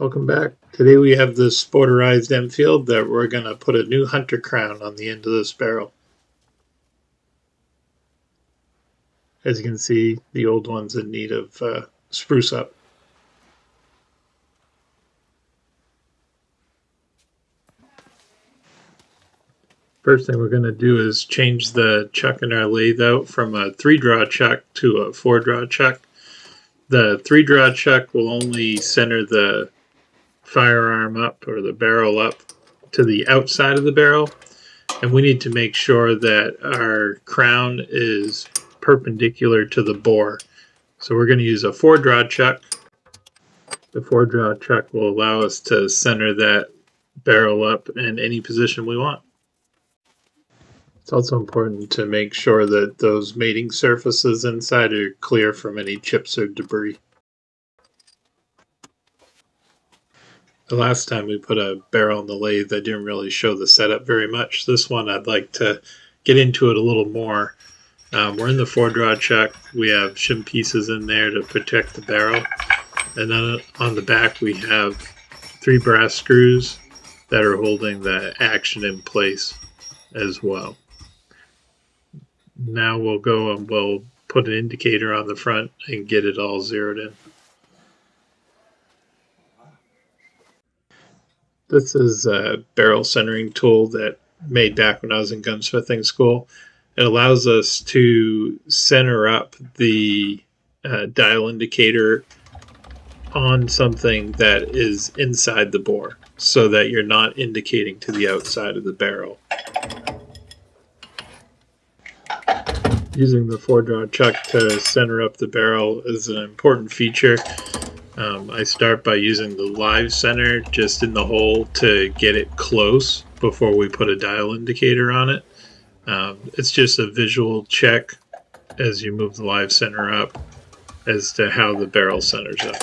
Welcome back. Today we have this sporterized Enfield that we're going to put a new hunter crown on the end of this barrel. As you can see, the old one's in need of spruce up. First thing we're going to do is change the chuck in our lathe out from a 3-draw chuck to a 4-draw chuck. The 3-draw chuck will only center the firearm up or the barrel up to the outside of the barrel, and we need to make sure that our crown is perpendicular to the bore. So we're going to use a 4-draw chuck. The 4-draw chuck will allow us to center that barrel up in any position we want. It's also important to make sure that those mating surfaces inside are clear from any chips or debris. The last time we put a barrel in the lathe, I didn't really show the setup very much. This one I'd like to get into it a little more. We're in the 4-draw chuck. We have shim pieces in there to protect the barrel. And then on the back we have 3 brass screws that are holding the action in place as well. Now we'll go and we'll put an indicator on the front and get it all zeroed in. This is a barrel centering tool that I made back when I was in gunsmithing school. It allows us to center up the dial indicator on something that is inside the bore so that you're not indicating to the outside of the barrel. Using the 4-draw chuck to center up the barrel is an important feature. I start by using the live center just in the hole to get it close before we put a dial indicator on it. It's just a visual check as you move the live center up as to how the barrel centers up.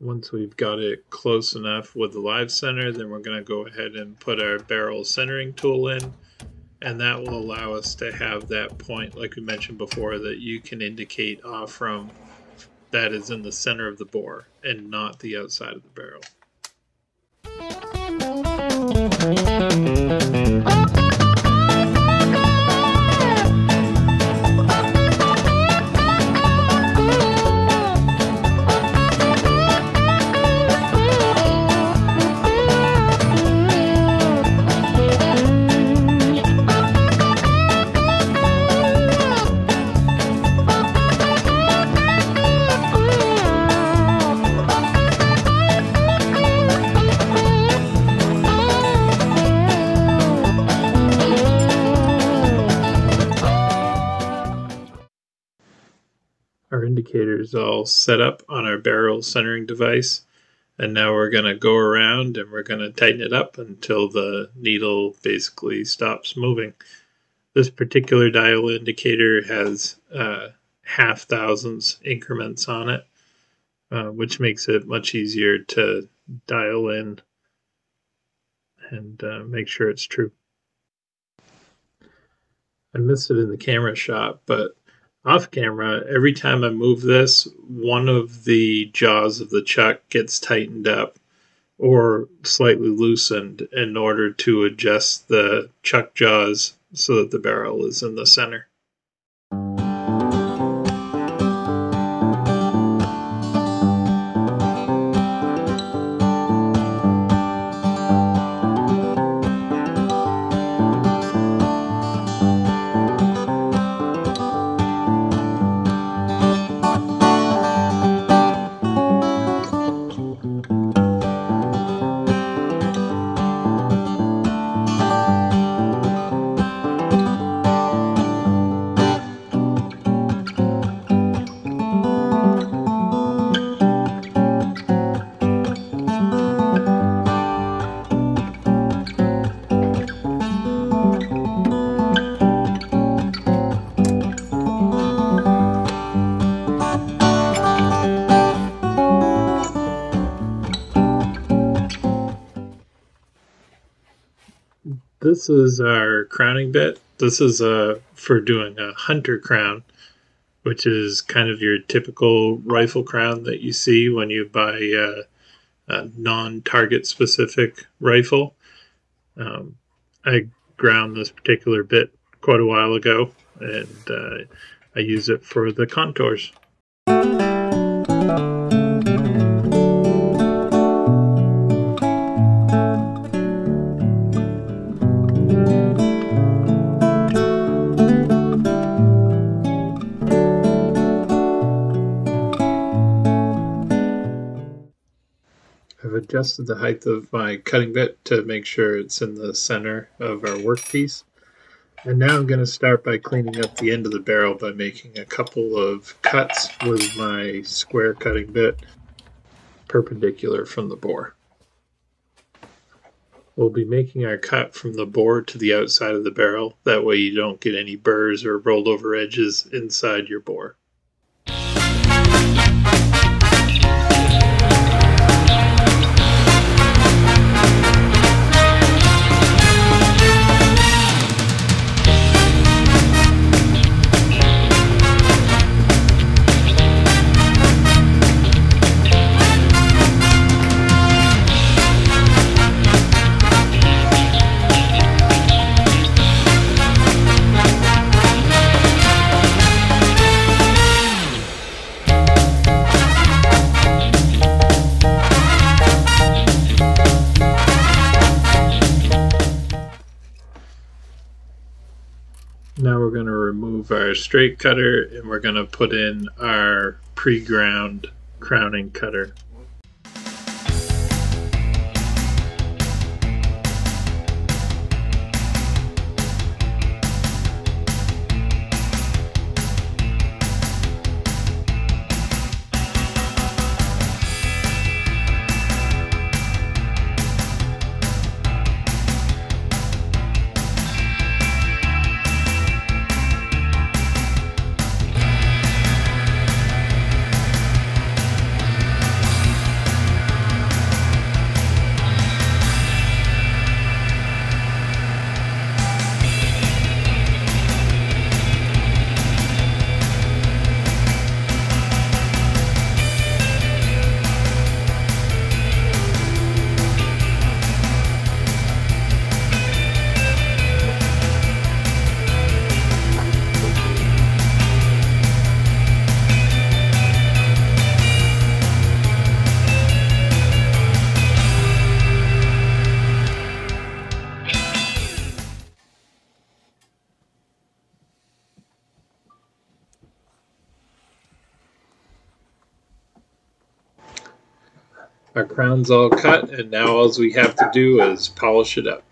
Once we've got it close enough with the live center, then we're going to go ahead and put our barrel centering tool in, and that will allow us to have that point, like we mentioned before, that you can indicate off from that is in the center of the bore and not the outside of the barrel. Our indicators all set up on our barrel centering device, and now we're going to go around and we're going to tighten it up until the needle basically stops moving. This particular dial indicator has 0.5 thousandths increments on it, which makes it much easier to dial in and make sure it's true. I missed it in the camera shot, but off camera, every time I move this, one of the jaws of the chuck gets tightened up or slightly loosened in order to adjust the chuck jaws so that the barrel is in the center. This is our crowning bit. This is for doing a hunter crown, which is kind of your typical rifle crown that you see when you buy a non-target specific rifle. I ground this particular bit quite a while ago, and I use it for the contours. I've adjusted the height of my cutting bit to make sure it's in the center of our workpiece. And now I'm going to start by cleaning up the end of the barrel by making a couple of cuts with my square cutting bit perpendicular from the bore. We'll be making our cut from the bore to the outside of the barrel. That way you don't get any burrs or rolled over edges inside your bore. Now we're going to remove our straight cutter and we're going to put in our pre-ground crowning cutter. Our crown's all cut, and now all we have to do is polish it up.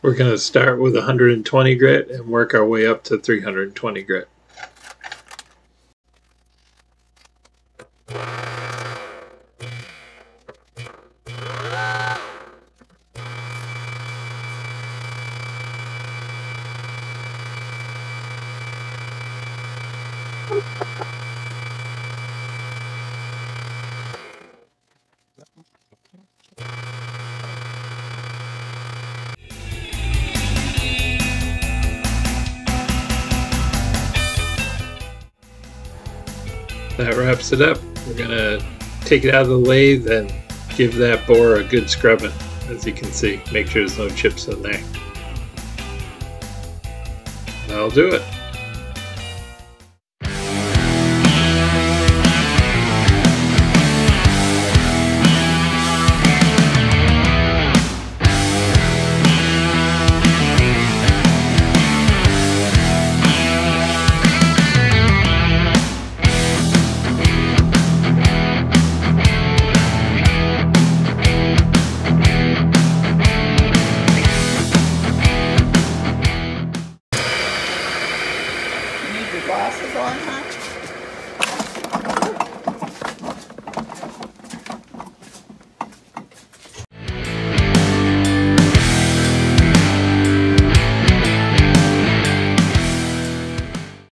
We're going to start with 120 grit and work our way up to 320 grit. That wraps it up. We're going to take it out of the lathe and give that bore a good scrubbing, as you can see. Make sure there's no chips in there. That'll do it.